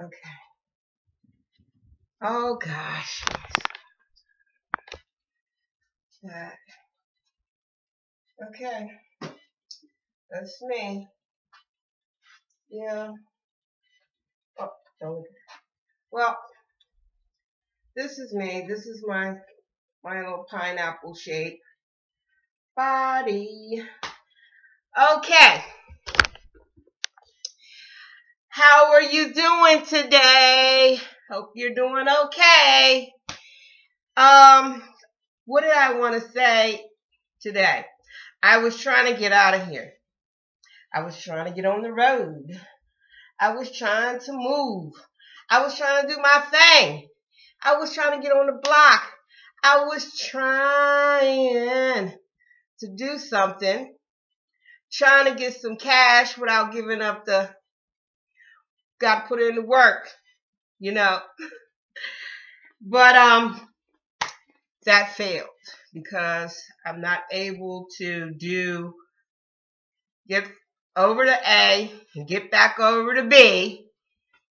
Okay. Oh gosh. That. Okay. That's me. Yeah. Oh, don't. Well, this is me. This is my little pineapple shape body. Okay. How are you doing today? Hope you're doing okay. What did I want to say today? I was trying to get out of here. I was trying to get on the road. I was trying to move. I was trying to do my thing. I was trying to get on the block. I was trying to do something. Trying to get some cash without giving up the... Got to put in the work, you know. But that failed because I'm not able to get over to A and get back over to B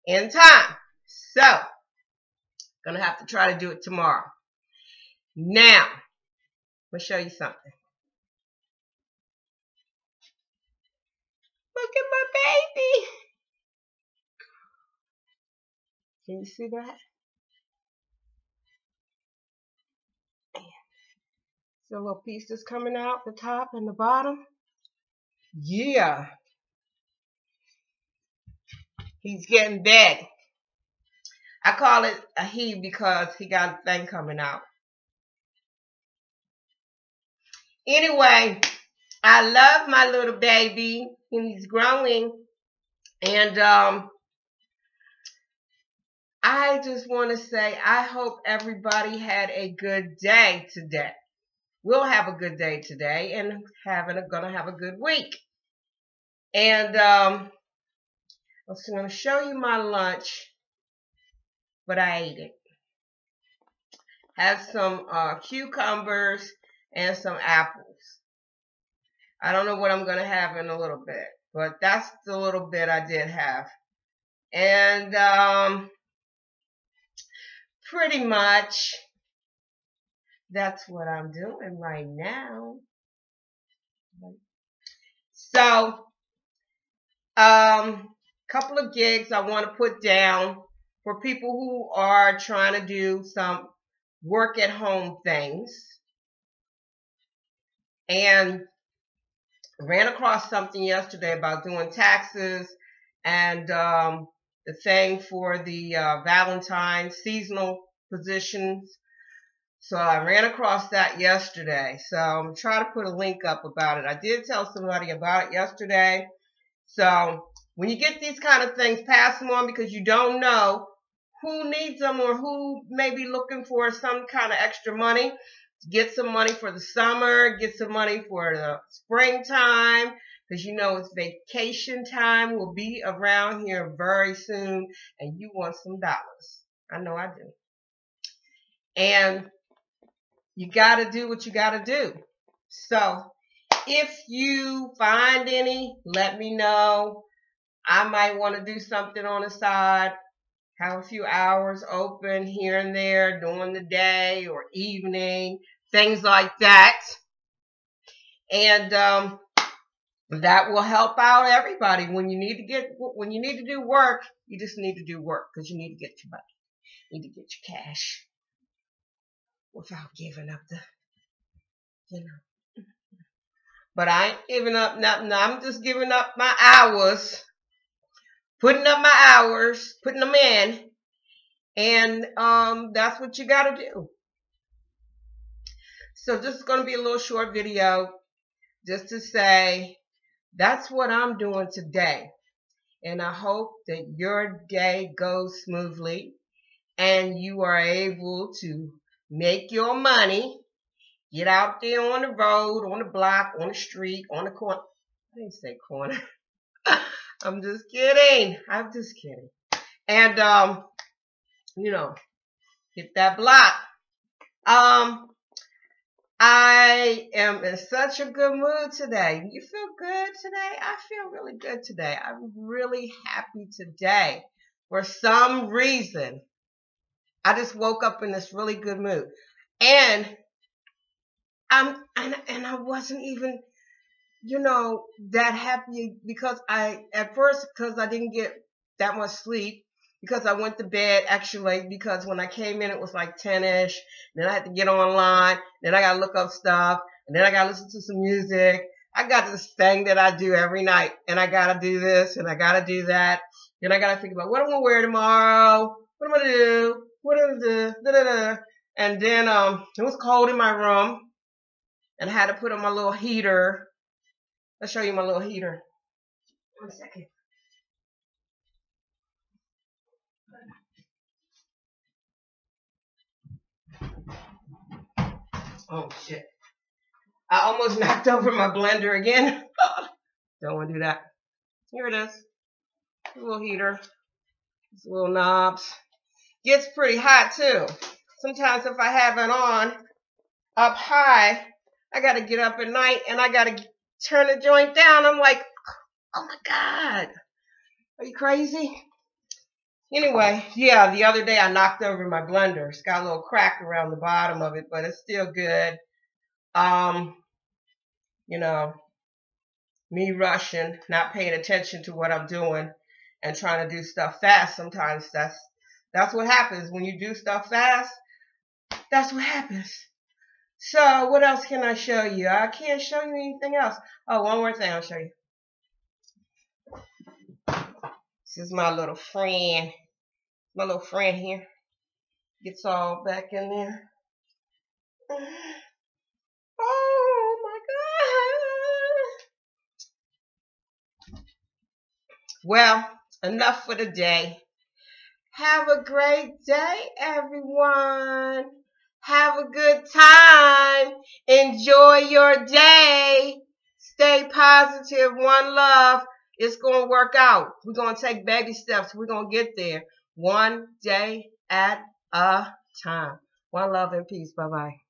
in time. So, I'm going to have to try to do it tomorrow. Now, I'm going to show you something. Look at my baby. Can you see that? It's a little piece that's coming out the top and the bottom. Yeah. He's getting big. I call it a he because he got a thing coming out. Anyway, I love my little baby and he's growing. And I just want to say I hope everybody had a good day today. We'll have a good day today and gonna have a good week. And I'm just gonna show you my lunch, but I ate it. Had some cucumbers and some apples. I don't know what I'm gonna have in a little bit, but that's the little bit I did have. And pretty much that's what I'm doing right now. So, couple of gigs I want to put down for people who are trying to do some work at home things. And ran across something yesterday about doing taxes and the thing for the Valentine's seasonal positions. So I ran across that yesterday. So I'm going to try to put a link up about it. I did tell somebody about it yesterday. So when you get these kind of things, pass them on because you don't know who needs them or who may be looking for some kind of extra money. Get some money for the summer. Get some money for the springtime because you know it's vacation time. We'll be around here very soon and you want some dollars. I know I do. And you got to do what you got to do. So if you find any, let me know. I might want to do something on the side, have a few hours open here and there during the day or evening, things like that. And that will help out everybody. When you need to do work, you just need to do work because you need to get your money, you need to get your cash. Without giving up the, you know. But I ain't giving up nothing. I'm just giving up my hours. Putting up my hours. Putting them in. And that's what you got to do. So this is going to be a little short video. Just to say, that's what I'm doing today. And I hope that your day goes smoothly. And you are able to make your money. Get out there on the road, on the block, on the street, on the corner. I didn't say corner. I'm just kidding. I'm just kidding. And, you know, get that block. I am in such a good mood today. You feel good today? I feel really good today. I'm really happy today. for some reason, I just woke up in this really good mood. And I wasn't even, you know, that happy, because at first I didn't get that much sleep, because I went to bed actually late, because when I came in it was like 10-ish. Then I had to get online. Then I got to look up stuff. And then I got to listen to some music. I got this thing that I do every night, and I got to do this and I got to do that. Then I got to think about what I'm going to wear tomorrow. What am I going to do? What am I going to do? Da, da, da. And then it was cold in my room. And I had to put on my little heater. Let's show you my little heater. 1 second. Oh, shit. I almost knocked over my blender again. Don't want to do that. Here it is. A little heater. These little knobs. Gets pretty hot, too. Sometimes if I have it on up high, I got to get up at night and I got to turn the joint down. I'm like, oh my God, are you crazy? Anyway, yeah, the other day I knocked over my blender. It's got a little crack around the bottom of it, but it's still good. You know, me rushing, not paying attention to what I'm doing and trying to do stuff fast. Sometimes that's what happens when you do stuff fast. That's what happens. So, what else can I show you? I can't show you anything else. Oh, one more thing I'll show you. This is my little friend. My little friend here. Gets all back in there. Oh, my God. Well, enough for the day. Have a great day, everyone. Have a good time. Enjoy your day. Stay positive. One love. It's going to work out. We're going to take baby steps. We're going to get there. One day at a time. One love and peace. Bye-bye.